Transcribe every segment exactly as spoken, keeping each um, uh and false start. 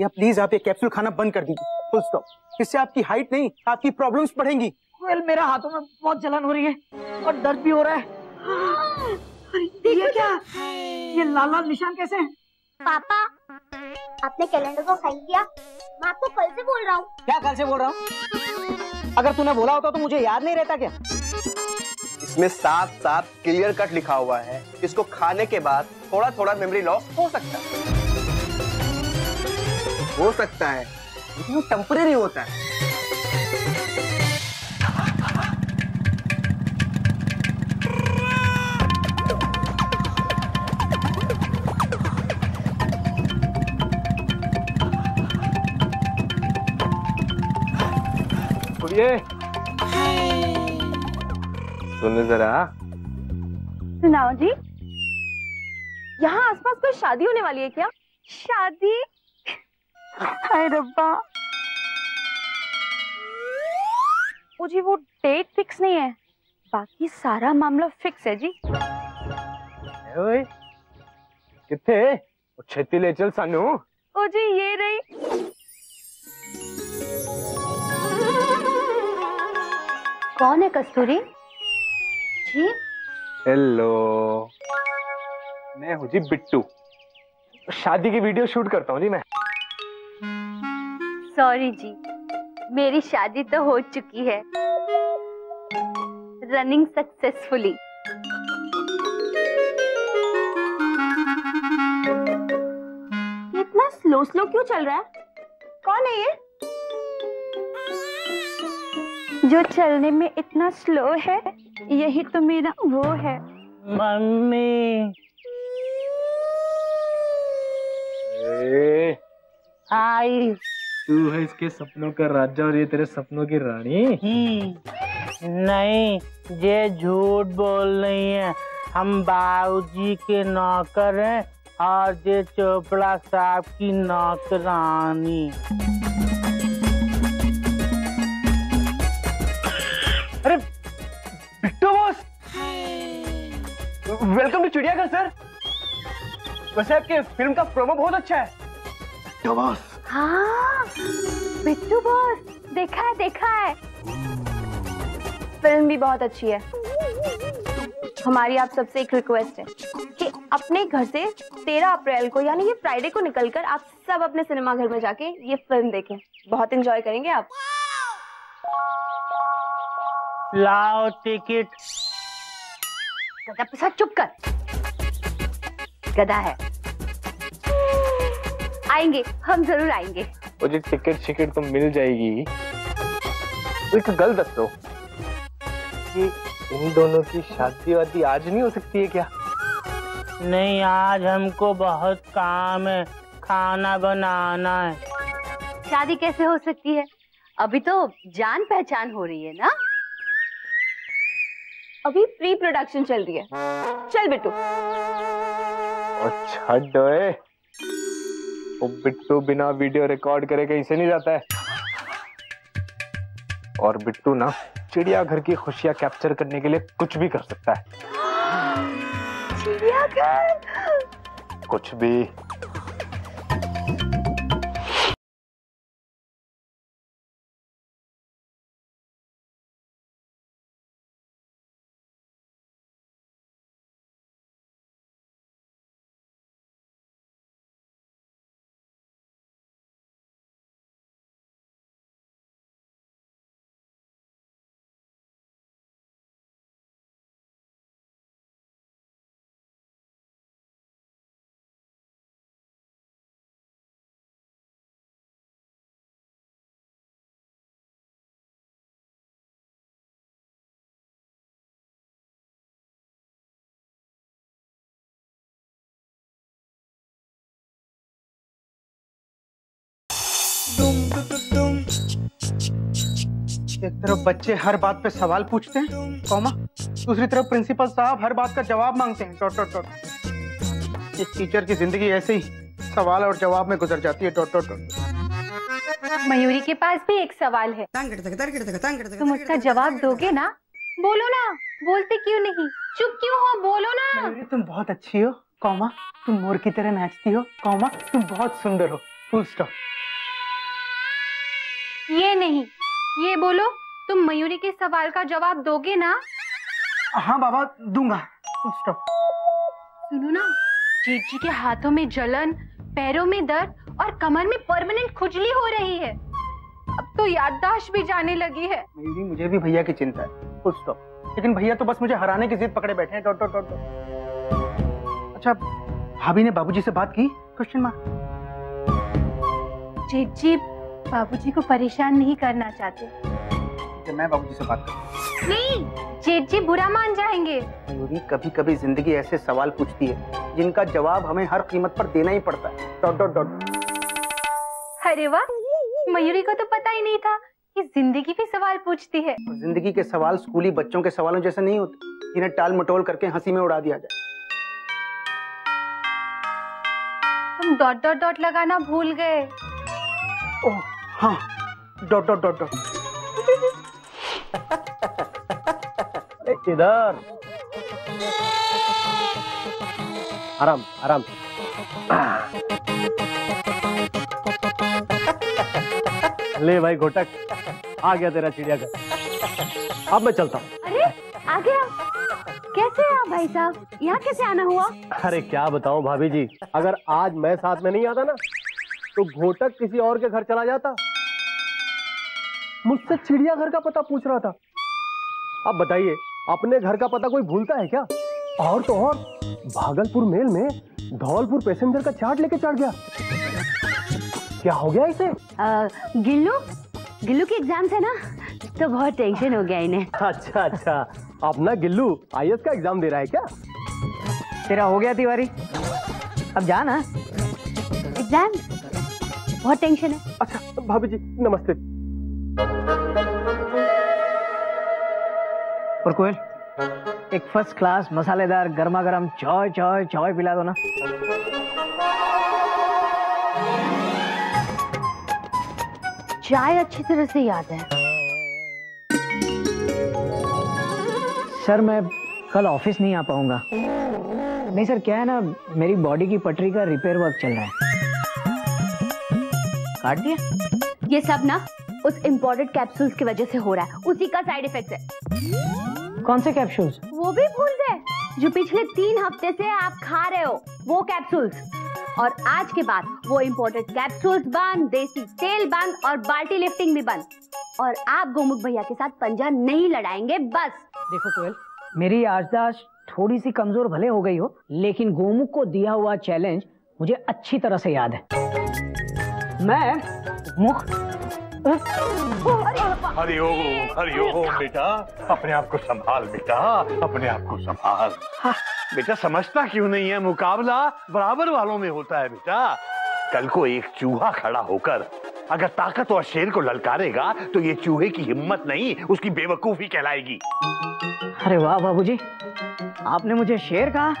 या प्लीज आप ये कैप्सूल खाना बंद कर दीजिए, फुल स्टॉप। इससे आपकी हाइट नहीं, आपकी प्रॉब्लम्स बढ़ेंगी। कोयल, मेरा हाथों में बहुत जलन हो रही है और दर्द भी हो रहा है। ये क्या, ये लाल लाल निशान कैसे हैं? पापा, आपने कैलेंडर को साइन किया? मैं आपको कल से बोल रहा हूँ। क्या कल से बोल रहा हूँ? अगर तूने बोला होता तो मुझे याद नहीं रहता क्या? इसमें साफ साफ क्लियर कट लिखा हुआ है, इसको खाने के बाद थोड़ा थोड़ा मेमोरी लॉस हो सकता है। हो सकता है, वो टेम्परेरी होता है। सुन जरा। सुनाओ जी, यहाँ आसपास कोई शादी होने वाली है क्या? शादी? हाय रब्बा, ओ जी वो डेट फिक्स नहीं है, बाकी सारा मामला फिक्स है जी। ओए, किथे छेती ले चल सानू। ओ जी ये रही। कौन है कस्तूरी जी? हेलो, मैं हूँ जी बिट्टू, शादी की वीडियो शूट करता हूँ जी मैं। सॉरी जी, मेरी शादी तो हो चुकी है, रनिंग सक्सेसफुली। इतना स्लो स्लो क्यों चल रहा है? कौन है ये जो चलने में इतना स्लो है? यही तो मेरा वो है। मम्मी। ए, आई। तू है इसके सपनों का राजा और ये तेरे सपनों की रानी। नहीं, ये झूठ बोल रही है। हम बाबूजी के नौकर हैं और ये चोपड़ा साहब की नौकरानी। अरे बिट्टू बॉस, वेलकम टू चिड़िया घर सर। वैसे आपके फिल्म का प्रोमो बहुत अच्छा है। बिट्टू बॉस। हाँ बिट्टू बॉस, देखा है देखा है, फिल्म भी बहुत अच्छी है। हमारी आप सबसे एक रिक्वेस्ट है कि अपने घर से तेरह अप्रैल को यानी ये फ्राइडे को निकलकर आप सब अपने सिनेमा घर में जाके ये फिल्म देखें, बहुत एंजॉय करेंगे आप। लाओ टिकट। गधा प्रसाद चुप कर, गधा है। आएंगे हम, जरूर आएंगे। मुझे टिकट शिकट तो मिल जाएगी। एक गल दस दो, ये इन दोनों की शादी वादी आज नहीं हो सकती है क्या? नहीं, आज हमको बहुत काम है, खाना बनाना है। शादी कैसे हो सकती है? अभी तो जान पहचान हो रही है ना, अभी प्री प्रोडक्शन चल रही है। चल बिट्टू। अच्छा डोए, वो बिट्टू बिना वीडियो रिकॉर्ड करे कहीं से नहीं जाता है। और बिट्टू ना चिड़िया घर की खुशियां कैप्चर करने के लिए कुछ भी कर सकता है। चिड़िया घर, कुछ भी। एक तरफ बच्चे हर बात पे सवाल पूछते हैं, कॉमा, दूसरी तरफ प्रिंसिपल साहब हर बात का जवाब मांगते हैं, डॉट डॉट डॉट। एक टीचर की जिंदगी ऐसे ही सवाल और जवाब में गुजर जाती है, डॉट डॉट डॉट। मयूरी के पास भी एक सवाल है, तुम उसका जवाब दोगे ना? बोलो ना, बोलते क्यों नहीं, चुप क्यों हो, बोलो ना। मयूरी तुम बहुत अच्छी हो, कॉमा, तुम मोर की तरह नाचती हो, कॉमा, तुम बहुत सुंदर हो, फुल स्टॉप। ये नहीं, ये बोलो तुम मयूरी के सवाल का जवाब दोगे ना? हाँ बाबा दूंगा। Full stop. सुनो ना, जीत जी के हाथों में जलन, पैरों में दर्द और कमर में परमानेंट खुजली हो रही है। अब तो याददाश्त भी जाने लगी है। मयूरी, मुझे भी भैया की चिंता है। Full stop. लेकिन भैया तो बस मुझे हराने की जिद पकड़े बैठे हैं। Dot dot dot. अच्छा, भाभी ने बाबूजी से बात की? Question mark. जीत जी बाबूजी को परेशान नहीं करना चाहते। मैं बाबूजी से बात करूं? नहीं, जीत जी बुरा मान जाएंगे। कभी कभी जिंदगी ऐसे सवाल पूछती है जिनका जवाब हमें हर कीमत पर देना ही पड़ता है। Dot dot dot. अरे वाह, मयूरी को तो पता ही नहीं था कि जिंदगी भी सवाल पूछती है। जिंदगी के सवाल स्कूली बच्चों के सवालों जैसे नहीं होते, इन्हें टाल मटोल करके हंसी में उड़ा दिया जाए। तुम डॉट डॉट डॉट लगाना भूल गए। ओह हाँ, डॉट डॉट डॉट डॉट। इधर आराम आराम। ले भाई घोटक, आ गया तेरा चिड़ियाघर। अब मैं चलता हूँ। अरे आ गया, कैसे आप भाई साहब? यहाँ कैसे आना हुआ? अरे क्या बताऊँ भाभी जी, अगर आज मैं साथ में नहीं आता ना तो घोटक किसी और के घर चला जाता। मुझसे चिड़ियाघर का पता पूछ रहा था। अब बताइए, अपने घर का पता कोई भूलता है क्या? और तो और भागलपुर मेल में धौलपुर पैसेंजर का चार्ट लेके चढ़ गया। क्या हो गया इसे? आ, गिल्लू गिल्लू की एग्जाम है ना, तो बहुत टेंशन हो गया इन्हें। अच्छा अच्छा, अपना गिल्लू आई ए एस का एग्जाम दे रहा है क्या? तेरा हो गया तिवारी, अब जाना एग्जाम, बहुत टेंशन है। अच्छा भाभी जी नमस्ते। और कोयल, एक फर्स्ट क्लास मसालेदार गर्मा गर्म चाय चाय चाय पिला दो ना। चाय अच्छी तरह से याद है। सर मैं कल ऑफिस नहीं आ पाऊंगा। नहीं सर, क्या है ना, मेरी बॉडी की पटरी का रिपेयर वर्क चल रहा है। काट दिया? ये सब ना उस इम्पोर्टेड कैप्सूल्स की वजह से हो रहा है, उसी का साइड इफेक्ट है। कौन से कैप्सूल्स? वो भी भूल गए, जो पिछले तीन हफ्ते से आप खा रहे हो वो कैप्सूल्स। और आज के बाद वो इम्पोर्टेड कैप्सूल्स बंद, देसी तेल बंद और बाल्टी लिफ्टिंग भी बंद। और आप गोमुख भैया के साथ पंजा नहीं लड़ाएंगे बस। देखो कोयल, मेरी याददाश्त थोड़ी सी कमजोर भले हो गई हो, लेकिन गोमुख को दिया हुआ चैलेंज मुझे अच्छी तरह से याद है। मैं मुख हरि ओम हरि ओम। बेटा अपने आप को संभाल, बेटा अपने आप को संभाल। हाँ। बेटा समझता क्यों नहीं है, मुकाबला बराबर वालों में होता है। बेटा कल को एक चूहा खड़ा होकर अगर ताकत और शेर को ललकारेगा तो ये चूहे की हिम्मत नहीं, उसकी बेवकूफी कहलाएगी। अरे वाह बाबूजी, आपने मुझे शेर कहा।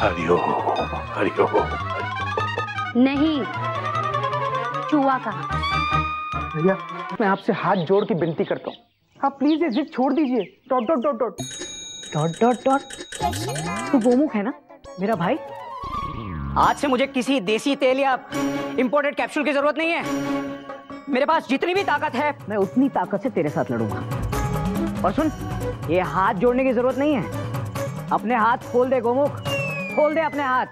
हरि ओम हरि ओम। नहीं, चूहा का। भैया मैं आपसे हाथ जोड़ के विनती करता हूँ, आप प्लीज ये जिद छोड़ दीजिए। Dot dot dot dot dot dot dot. तो गोमुख है ना मेरा भाई, आज से मुझे किसी देसी तेल या इंपोर्टेड कैप्सूल की जरूरत नहीं है। मेरे पास जितनी भी ताकत है, मैं उतनी ताकत से तेरे साथ लड़ूंगा। और सुन, ये हाथ जोड़ने की जरूरत नहीं है। अपने हाथ खोल दे गोमुख, खोल दे अपने हाथ।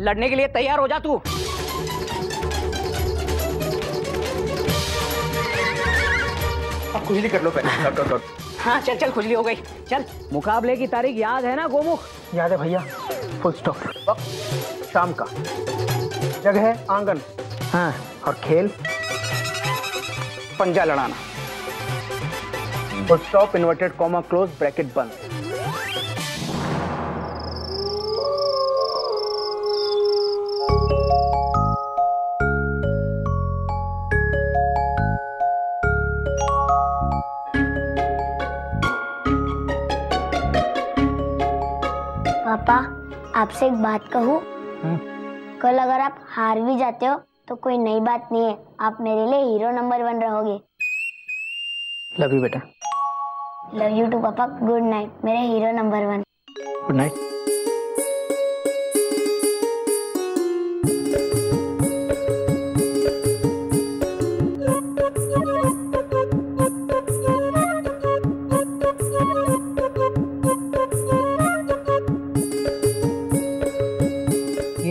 लड़ने के लिए तैयार हो जा तू। अब खुजली कर लो पहले। Dot dot. हाँ चल चल, खुजली हो गई, चल। मुकाबले की तारीख याद है ना गोमुख? याद है भैया। Full stop. शाम का जगह है आंगन। हाँ, और खेल पंजा लड़ाना। Full stop, inverted comma, close bracket बंद। आपसे एक बात कहूँ? कल अगर आप हार भी जाते हो तो कोई नई बात नहीं है, आप मेरे लिए हीरो नंबर वन रहोगे। लव यू बेटा। लव यू टू पापा। गुड नाइट मेरे hero number one. Good night.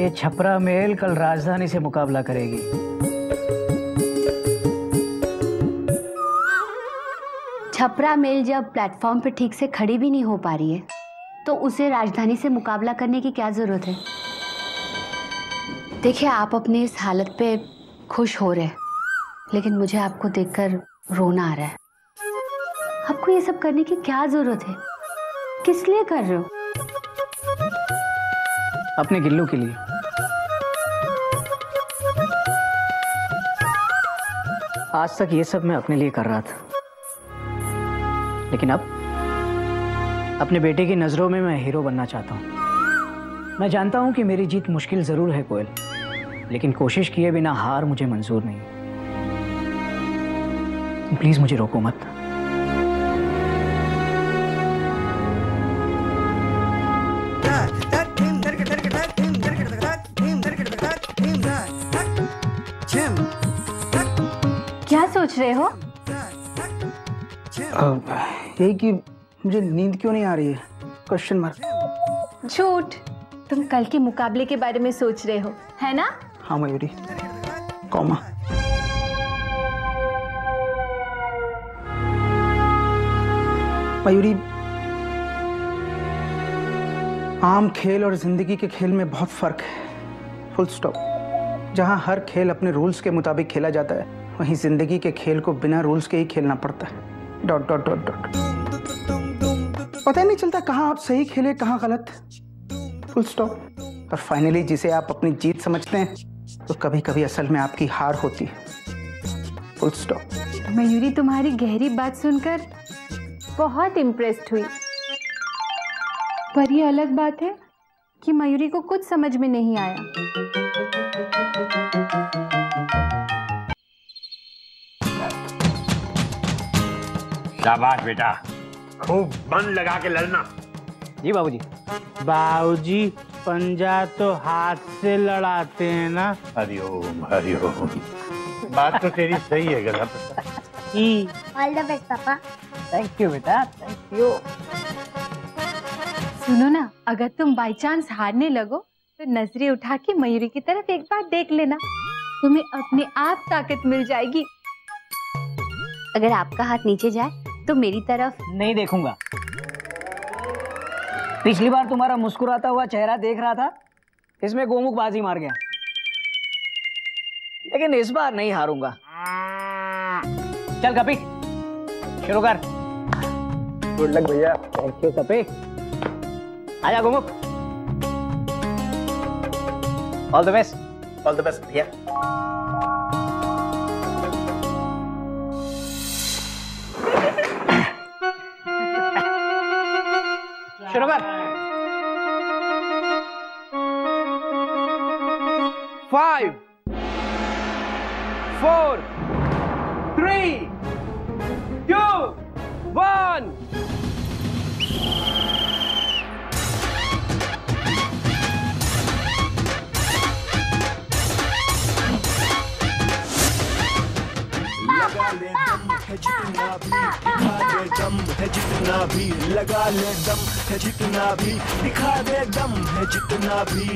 ये छपरा मेल कल राजधानी से मुकाबला करेगी। छपरा मेल जब प्लेटफॉर्म पे ठीक से खड़ी भी नहीं हो पा रही है तो उसे राजधानी से मुकाबला करने की क्या जरूरत है। देखिए, आप अपनी इस हालत पे खुश हो रहे हैं, लेकिन मुझे आपको देखकर रोना आ रहा है। आपको ये सब करने की क्या जरूरत है? किस लिए कर रहे हो? अपने गिल्लू के लिए। आज तक ये सब मैं अपने लिए कर रहा था, लेकिन अब अपने बेटे की नजरों में मैं हीरो बनना चाहता हूँ। मैं जानता हूँ कि मेरी जीत मुश्किल जरूर है कोयल, लेकिन कोशिश किए बिना हार मुझे मंजूर नहीं। प्लीज मुझे रोको मत। क्या सोच रहे हो? यही कि मुझे नींद क्यों नहीं आ रही है? Question mark. झूठ, तुम कल के मुकाबले के बारे में सोच रहे हो, है ना? हाँ मयूरी, कॉमा। मयूरी, आम खेल और जिंदगी के खेल में बहुत फर्क है। Full stop. जहाँ हर खेल अपने रूल्स के मुताबिक खेला जाता है, वहीं जिंदगी के खेल को बिना रूल्स के ही खेलना पड़ता है। Dot dot dot dot. पता ही नहीं चलता कहाँ आप सही खेले, कहाँ गलत। Full stop. और फाइनली जिसे आप अपनी जीत समझते हैं तो कभी कभी असल में आपकी हार होती है। Full stop. मयूरी, तुम्हारी गहरी बात सुनकर बहुत इम्प्रेस्ड हुई, पर ये अलग बात है कि मयूरी को कुछ समझ में नहीं आया। शाबाश बेटा, खूब मन लगा के लड़ना। जी बाबूजी। बाबूजी, पंजा तो हाथ से लड़ाते हैं ना। हरिओम हरिओम। बात तो तेरी सही है गधा प्रसाद। ऑल द बेस्ट पापा। थैंक यू बेटा, थैंक यू। सुनो ना, अगर तुम बाय चांस हारने लगो तो नजरें उठा के मयूरी की तरफ एक बार देख लेना, तुम्हें अपने आप ताकत मिल जाएगी। अगर आपका हाथ नीचे जाए तो मेरी तरफ नहीं देखूंगा। पिछली बार तुम्हारा मुस्कुराता हुआ चेहरा देख रहा था, इसमें गोमुख बाजी मार गया, लेकिन इस बार नहीं हारूंगा। चल कपी, शुरू कर। गुड लक भैया। Thank you Kapi. आजा Gomukh. All the best. All the best भैया। शुरू कर। Five four three two one. जितना भी दिखा दे दम है, जितना भी लगा ले दम है, जितना भी दिखा दे दम है, जितना भी।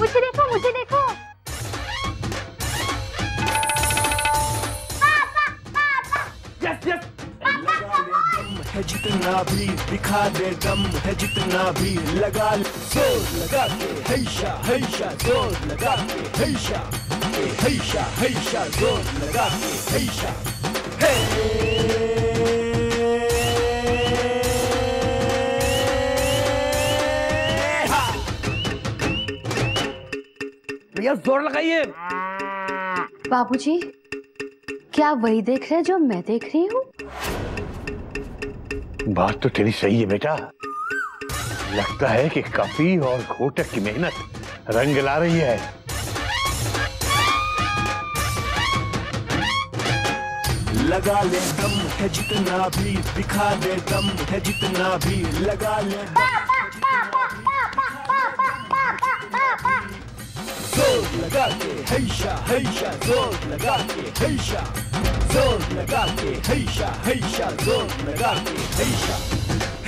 मुझे देखो, मुझे देखो। है जितना भी दिखा दे दम है, जितना भी लगा जोर लगा के हैशा हैशा जोर लगा के हैशा हैशा हैशा जोर लगा के हैशा है। भैया जोर लगाइए। बाबूजी, क्या वही देख रहे हैं जो मैं देख रही हूँ? बात तो तेरी सही है बेटा। लगता है कि काफी और घोटक की मेहनत रंग ला रही है। लगा ले दम है, जितना भी दिखा दे दम है, जितना भी लगा ले। जोर लगा के हैशा हैशा जोर लगा के हैशा जोर लगा के हैशा हैशा जोर लगा के हैशा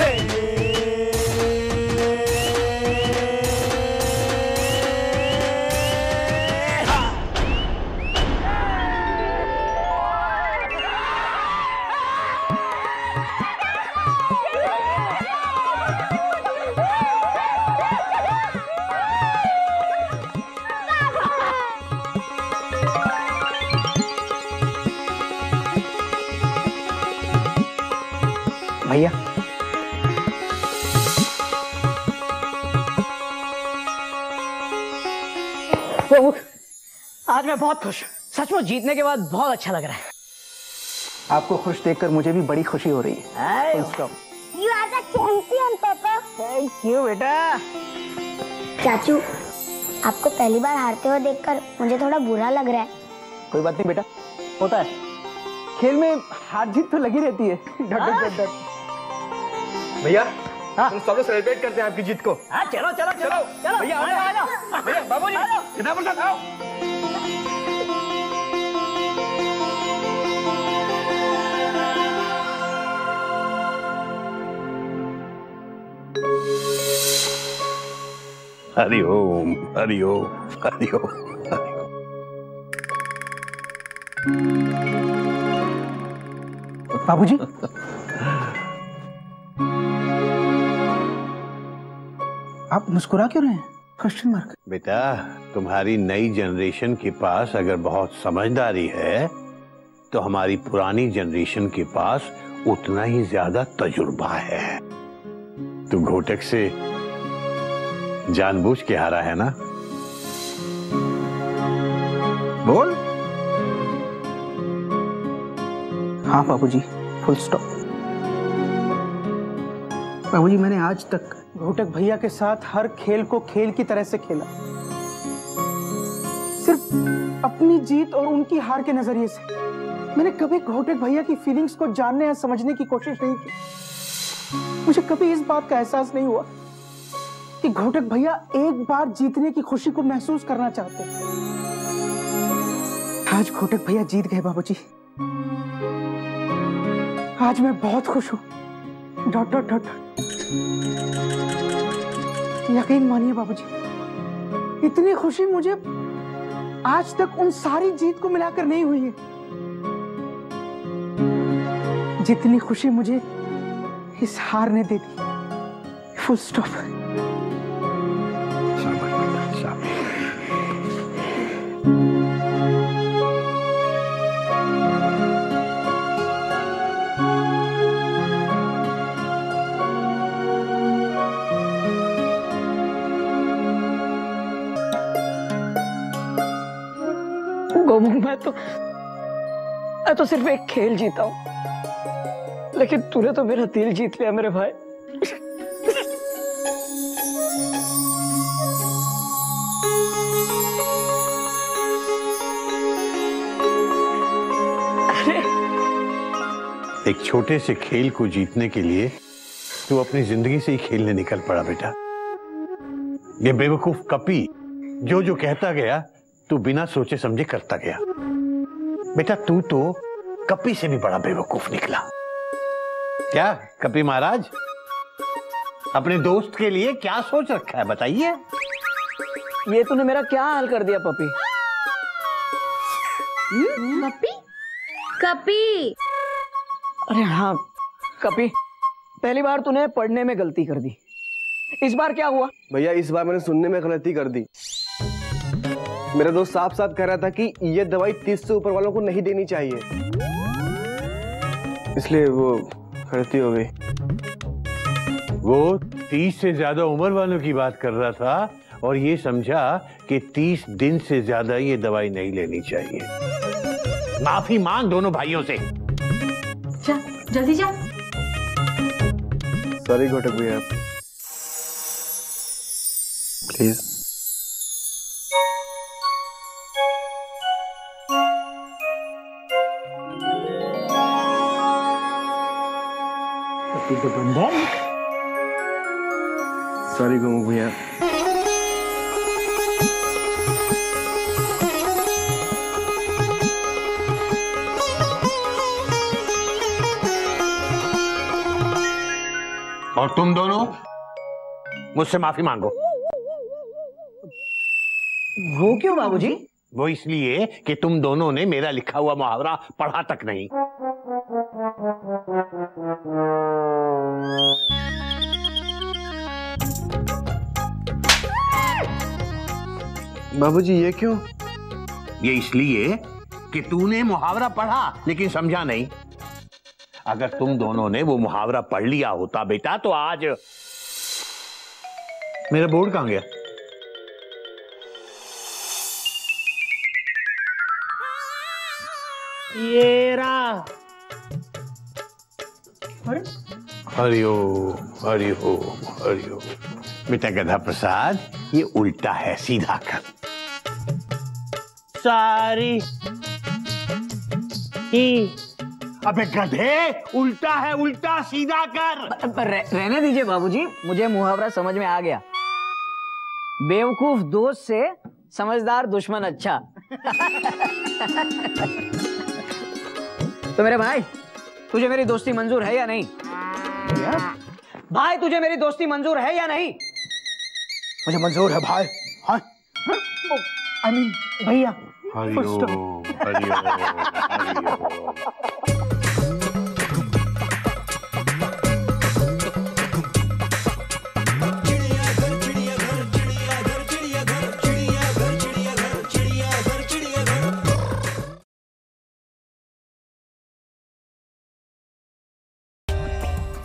हे भैया गोमुख, आज मैं बहुत खुश हूँ। सचमुच जीतने के बाद बहुत अच्छा लग रहा है। आपको खुश देखकर मुझे भी बड़ी खुशी हो रही है। You are the champion, पापा। Thank you, बेटा। चाचू, आपको पहली बार हारते हुए देखकर मुझे थोड़ा बुरा लग रहा है। कोई बात नहीं बेटा, होता है। खेल में हार जीत तो लगी रहती है। डर डर डर भैया, हम सब लोग सेलिब्रेट करते हैं आपकी जीत को। हाँ चलो चलो चलो चलो भैया आओ आओ भैया बाबू जी कितना प्रसाद आओ। हरि ओम हरि ओम हरि ओम हरि ओम बाबू जी आप मुस्कुरा क्यों रहे हैं? Question mark. बेटा तुम्हारी नई जनरेशन के पास अगर बहुत समझदारी है तो हमारी पुरानी जनरेशन के पास उतना ही ज्यादा तजुर्बा है। तू घोटक से जानबूझ के हारा है ना? बोल। हाँ बाबूजी, फुल स्टॉप। बाबूजी मैंने आज तक घोटक भैया के साथ हर खेल को खेल की तरह से खेला, सिर्फ अपनी जीत और उनकी हार के नजरिए से। मैंने कभी घोटक भैया की फीलिंग्स को जानने या समझने की कोशिश नहीं की। मुझे कभी इस बात का एहसास नहीं हुआ कि घोटक भैया एक बार जीतने की खुशी को महसूस करना चाहते। आज घोटक भैया जीत गए बाबूजी, आज मैं बहुत खुश हूँ। डॉट डॉट डॉट यकीन मानिए बाबूजी, इतनी खुशी मुझे आज तक उन सारी जीत को मिलाकर नहीं हुई है जितनी खुशी मुझे इस हार ने दे दी। Full stop. मैं तो मैं तो सिर्फ एक खेल जीता हूं, लेकिन तूने तो मेरा दिल जीत लिया मेरे भाई। अरे एक छोटे से खेल को जीतने के लिए तू अपनी जिंदगी से ही खेलने निकल पड़ा बेटा। ये बेवकूफ कपी जो जो कहता गया तू बिना सोचे समझे करता गया। बेटा तू तो कपी से भी बड़ा बेवकूफ निकला। क्या कपी महाराज, अपने दोस्त के लिए क्या सोच रखा है बताइए। ये तूने मेरा क्या हाल कर दिया पपी। कपी कपी अरे हाँ कपी, पहली बार तूने पढ़ने में गलती कर दी, इस बार क्या हुआ? भैया इस बार मैंने सुनने में गलती कर दी। मेरा दोस्त साफ साफ कह रहा था कि ये दवाई तीस से ऊपर वालों को नहीं देनी चाहिए, इसलिए वो गलती हो गई। वो तीस से ज्यादा उम्र वालों की बात कर रहा था और ये समझा कि तीस दिन से ज्यादा ये दवाई नहीं लेनी चाहिए। माफी मांग दोनों भाइयों से। जा जल्दी जा। सॉरी घोटक भैया, प्लीज। सॉरी गोमुख भैया। और तुम दोनों मुझसे माफी मांगो। वो क्यों बाबूजी? वो इसलिए कि तुम दोनों ने मेरा लिखा हुआ मुहावरा पढ़ा तक नहीं। बाबूजी ये क्यों? ये इसलिए कि तूने मुहावरा पढ़ा लेकिन समझा नहीं। अगर तुम दोनों ने वो मुहावरा पढ़ लिया होता बेटा तो आज मेरा बोर्ड कहां गया? ये रहा। हरिओम हरिओम हरिओम। बेटा गधा प्रसाद ये उल्टा है, सीधा कर। सारी ही। अबे गधे उल्टा है, उल्टा सीधा कर। ब, ब, रह, रहने दीजिए बाबूजी, मुझे मुहावरा समझ में आ गया। बेवकूफ दोस्त से समझदार दुश्मन अच्छा। तो मेरे भाई तुझे मेरी दोस्ती मंजूर है या नहीं? या? भाई तुझे मेरी दोस्ती मंजूर है या नहीं? मुझे मंजूर है भाई। हाँ? आई मीन भैया। हरिओम हरिओम।